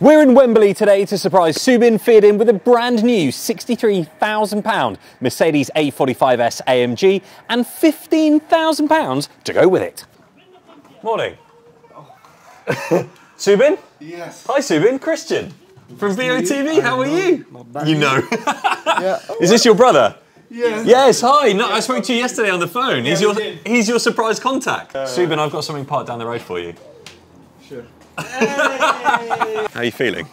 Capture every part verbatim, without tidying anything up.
We're in Wembley today to surprise Subin Feardin with a brand new sixty-three thousand pound Mercedes A forty-five S A M G and fifteen thousand pounds to go with it. Morning. Oh. Subin? Yes. Hi Subin, Christian from V O T V, how are you? Not bad. You know. Yeah. Oh, is this your brother? Yes. Yes, hi. No, yeah. I spoke to you yesterday on the phone. Yeah, he's, your, he's your surprise contact. Uh, Subin, I've got something parked down the road for you. Sure. Hey. How are you feeling?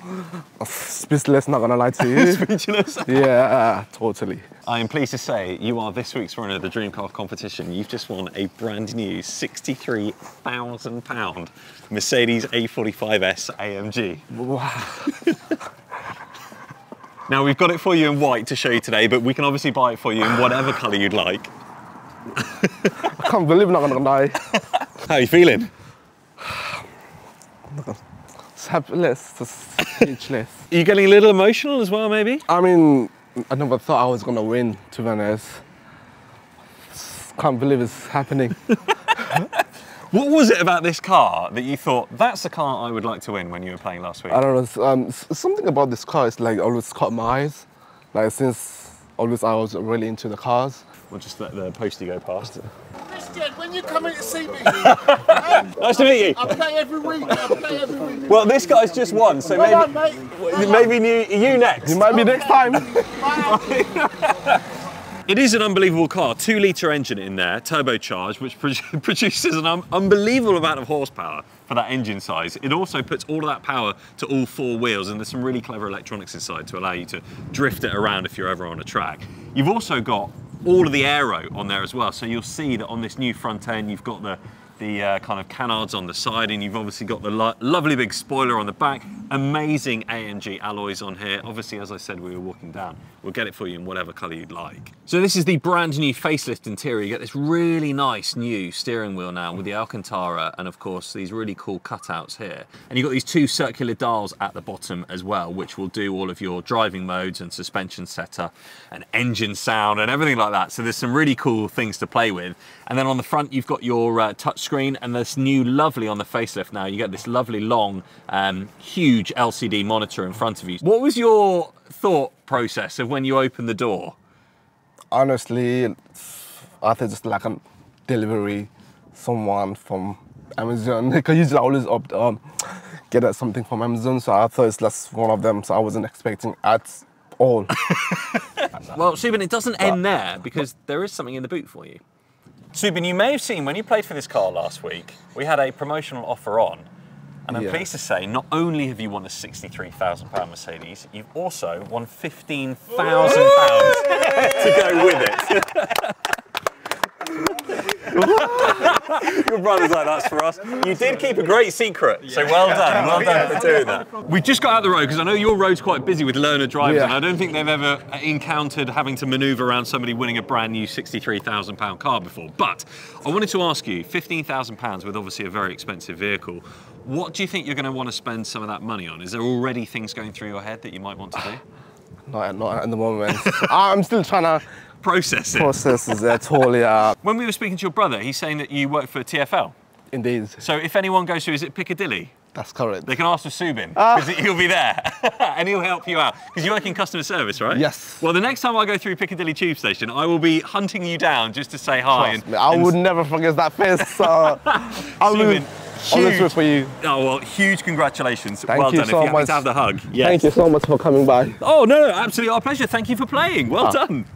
Speechless, not gonna lie to you. Speechless? Yeah, uh, totally. I am pleased to say you are this week's runner of the Dream Car competition. You've just won a brand new sixty-three thousand pound Mercedes A forty-five S A M G. Wow. Now, we've got it for you in white to show you today, but we can obviously buy it for you in whatever colour you'd like. I can't believe I'm not gonna lie. How are you feeling? It's happiness, it's speechless. Are you getting a little emotional as well, maybe? I mean, I never thought I was going to win, to be honest. Can't believe it's happening. What was it about this car that you thought, that's the car I would like to win when you were playing last week? I don't know, um, something about this car is like always caught my eyes. Like since always I was really into the cars. We'll just let the postie go past. Christian, when you come in to see me, um, nice to meet you. I play every week. I play every week. Well, this guy's just won, so well maybe on, maybe you, you next. You might be okay. Next time. It is an unbelievable car. Two-litre engine in there, turbocharged, which pro produces an un unbelievable amount of horsepower for that engine size. It also puts all of that power to all four wheels, and there's some really clever electronics inside to allow you to drift it around if you're ever on a track. You've also got all of the aero on there as well, so you'll see that on this new front end you've got the the uh, kind of canards on the side, and you've obviously got the lo lovely big spoiler on the back. Amazing A M G alloys on here. Obviously, as I said, we were walking down. We'll get it for you in whatever colour you'd like. So this is the brand new facelift interior. You get this really nice new steering wheel now with the Alcantara, and of course these really cool cutouts here. And you've got these two circular dials at the bottom as well, which will do all of your driving modes and suspension setup and engine sound and everything like that. So there's some really cool things to play with. And then on the front, you've got your uh, touch screen, and this new lovely on the facelift now, you get this lovely long um, huge L C D monitor in front of you. What was your thought process of when you opened the door? Honestly, I think just like a delivery, someone from Amazon, because usually I always opt um, get at something from Amazon, so I thought it's just one of them, so I wasn't expecting ads at all. Well, Subin, it doesn't end but, there, because but, there is something in the boot for you. Subin, you may have seen when you played for this car last week, we had a promotional offer on, and I'm yeah. pleased to say not only have you won a sixty-three thousand pound Mercedes, you've also won fifteen thousand pounds to go with it. Your brother's like, that's for us. You did keep a great secret, so well done, well done for doing that. We've just got out the road, because I know your road's quite busy with learner drivers, yeah. and I don't think they've ever encountered having to manoeuvre around somebody winning a brand new sixty-three thousand pound car before. But I wanted to ask you, fifteen thousand pounds with obviously a very expensive vehicle, what do you think you're going to want to spend some of that money on? Is there already things going through your head that you might want to do? Not, not at the moment. I'm still trying to process it. Processes there, totally. Uh... When we were speaking to your brother, he's saying that you work for T F L. Indeed. So if anyone goes through, is it Piccadilly? That's correct. They can ask for Subin, because uh... he'll be there, and he'll help you out. Because you work in customer service, right? Yes. Well, the next time I go through Piccadilly Tube Station, I will be hunting you down just to say hi. Trust and, me, I and... would never forget that face, so I would... Huge. For you. Oh, well, huge congratulations. Thank well you done. So if you much. To have the hug. Yes. Thank you so much for coming by. Oh, no, no, absolutely our pleasure. Thank you for playing. Well ah. done.